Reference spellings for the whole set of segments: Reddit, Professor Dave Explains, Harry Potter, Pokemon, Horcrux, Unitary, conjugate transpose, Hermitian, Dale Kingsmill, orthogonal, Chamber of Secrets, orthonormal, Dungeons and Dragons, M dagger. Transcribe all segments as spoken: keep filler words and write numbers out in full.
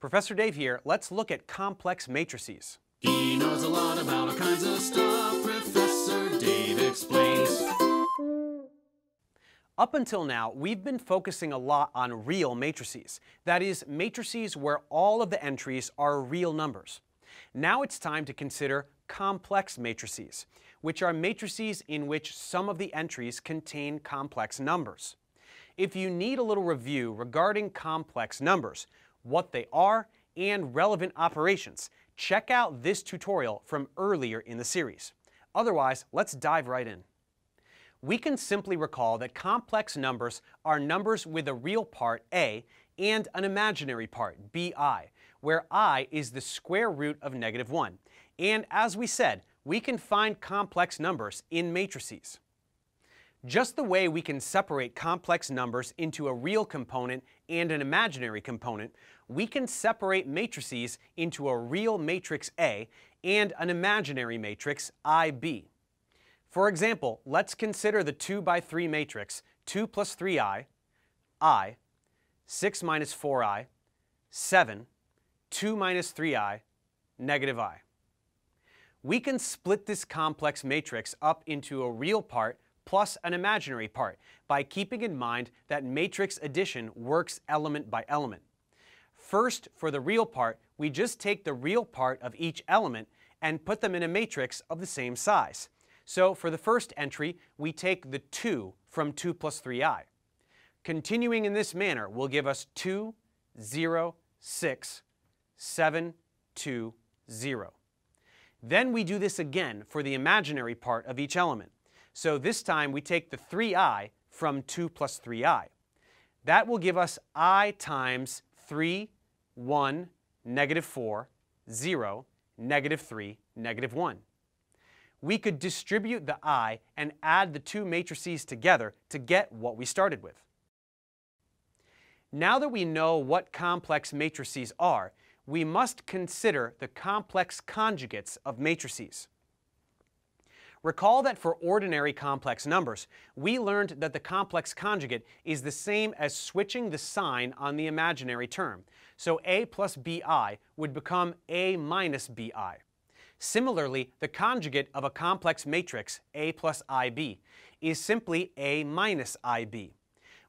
Professor Dave here. Let's look at complex matrices. He knows a lot about all kinds of stuff. Professor Dave Explains. Up until now, we've been focusing a lot on real matrices. That is, matrices where all of the entries are real numbers. Now it's time to consider complex matrices, which are matrices in which some of the entries contain complex numbers. If you need a little review regarding complex numbers, what they are, and relevant operations, check out this tutorial from earlier in the series. Otherwise, let's dive right in. We can simply recall that complex numbers are numbers with a real part, a, and an imaginary part, bi, where I is the square root of negative one. And as we said, we can find complex numbers in matrices. Just the way we can separate complex numbers into a real component and an imaginary component, we can separate matrices into a real matrix A and an imaginary matrix I B. For example, let's consider the two by three matrix two plus three i, I, six minus four i, seven, two minus three i, negative I. We can split this complex matrix up into a real part plus an imaginary part by keeping in mind that matrix addition works element by element. First, for the real part, we just take the real part of each element and put them in a matrix of the same size. So for the first entry, we take the two from two plus three i. Continuing in this manner will give us two, zero, six, seven, two, zero. Then we do this again for the imaginary part of each element. So this time we take the three i from two plus three i. That will give us I times three, one, negative four, zero, negative three, negative one. We could distribute the I and add the two matrices together to get what we started with. Now that we know what complex matrices are, we must consider the complex conjugates of matrices. Recall that for ordinary complex numbers, we learned that the complex conjugate is the same as switching the sign on the imaginary term. So a plus bi would become a minus bi. Similarly, the conjugate of a complex matrix, a plus ib, is simply a minus ib.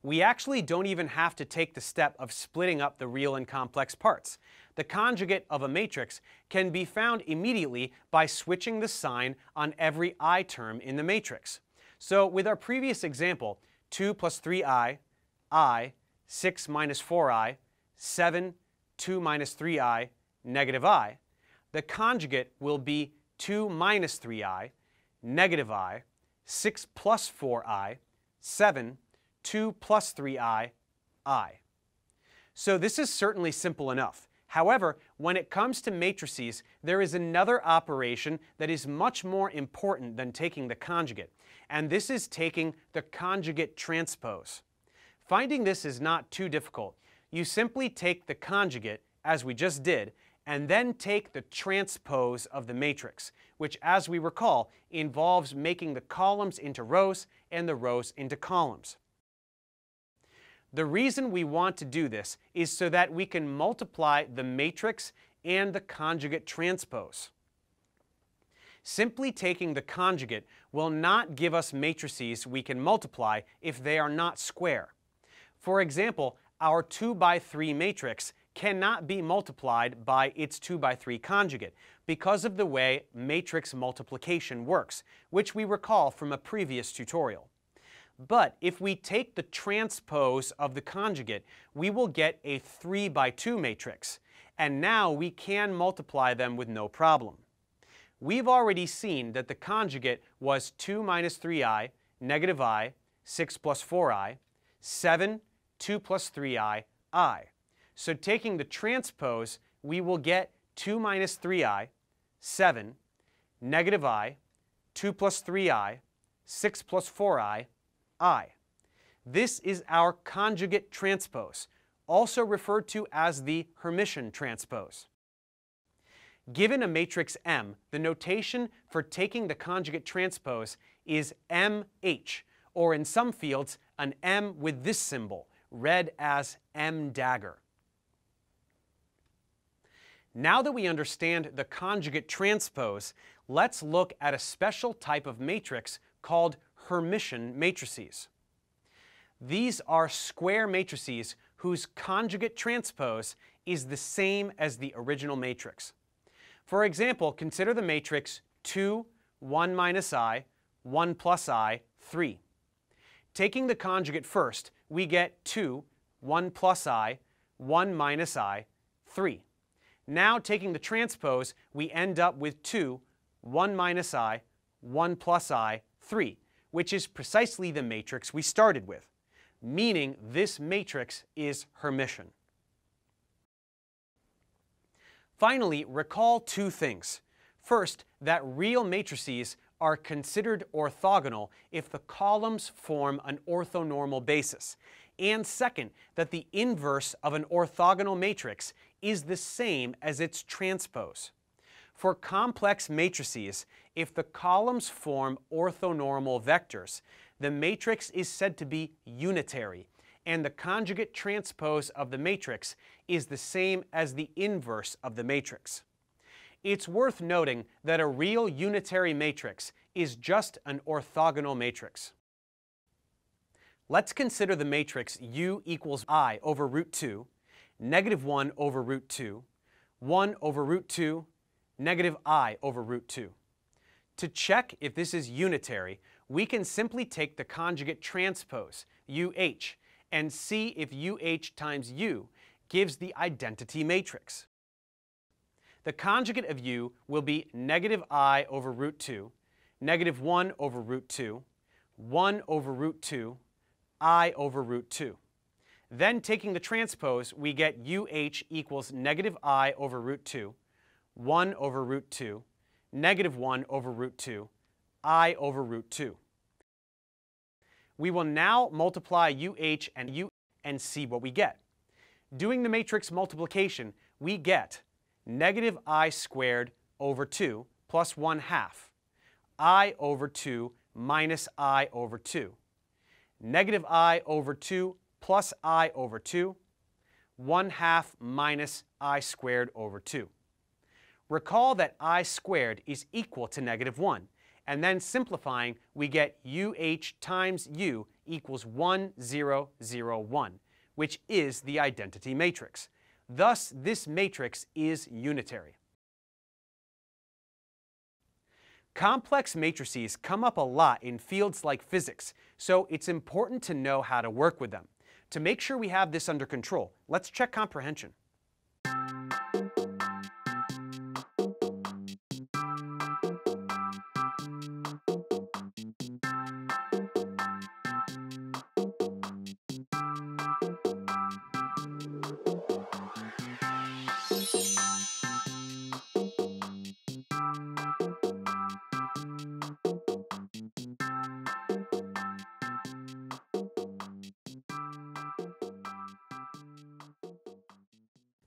We actually don't even have to take the step of splitting up the real and complex parts. The conjugate of a matrix can be found immediately by switching the sign on every I term in the matrix. So with our previous example, two plus three i, I, six minus four i, seven, two minus three i, negative I, the conjugate will be two minus three i, negative I, six plus four i, seven, two plus three i, I. So this is certainly simple enough. However, when it comes to matrices, there is another operation that is much more important than taking the conjugate, and this is taking the conjugate transpose. Finding this is not too difficult. You simply take the conjugate, as we just did, and then take the transpose of the matrix, which, as we recall, involves making the columns into rows and the rows into columns. The reason we want to do this is so that we can multiply the matrix and the conjugate transpose. Simply taking the conjugate will not give us matrices we can multiply if they are not square. For example, our two by three matrix cannot be multiplied by its two by three conjugate because of the way matrix multiplication works, which we recall from a previous tutorial. But if we take the transpose of the conjugate, we will get a three by two matrix, and now we can multiply them with no problem. We've already seen that the conjugate was two minus three i, negative I, six plus four i, seven, two plus three i, I. So taking the transpose, we will get two minus three i, seven, negative I, two plus three i, six plus four i, I. This is our conjugate transpose, also referred to as the Hermitian transpose. Given a matrix M, the notation for taking the conjugate transpose is M H, or in some fields, an M with this symbol, read as M dagger. Now that we understand the conjugate transpose, let's look at a special type of matrix called Hermitian matrices. These are square matrices whose conjugate transpose is the same as the original matrix. For example, consider the matrix two, one minus i, one plus i, three. Taking the conjugate first, we get two, one plus i, one minus i, three. Now taking the transpose, we end up with two, one minus i, one plus i, three, which is precisely the matrix we started with, meaning this matrix is Hermitian. Finally, recall two things. First, that real matrices are considered orthogonal if the columns form an orthonormal basis. And second, that the inverse of an orthogonal matrix is the same as its transpose. For complex matrices, if the columns form orthonormal vectors, the matrix is said to be unitary, and the conjugate transpose of the matrix is the same as the inverse of the matrix. It's worth noting that a real unitary matrix is just an orthogonal matrix. Let's consider the matrix U equals I over root two, negative one over root two, one over root two, negative I over root two. To check if this is unitary, we can simply take the conjugate transpose, U H, and see if U H times U gives the identity matrix. The conjugate of U will be negative I over root two, negative one over root two, one over root two, I over root two. Then taking the transpose, we get U H equals negative I over root two, one over root two, negative one over root two, I over root two. We will now multiply U H and U and see what we get. Doing the matrix multiplication, we get negative I squared over two plus one half, I over two minus I over two, negative I over two plus I over two, one half minus I squared over two. Recall that I squared is equal to negative one. And then simplifying, we get U H times U equals one, zero, zero, one, which is the identity matrix. Thus, this matrix is unitary. Complex matrices come up a lot in fields like physics, so it's important to know how to work with them. To make sure we have this under control, let's check comprehension.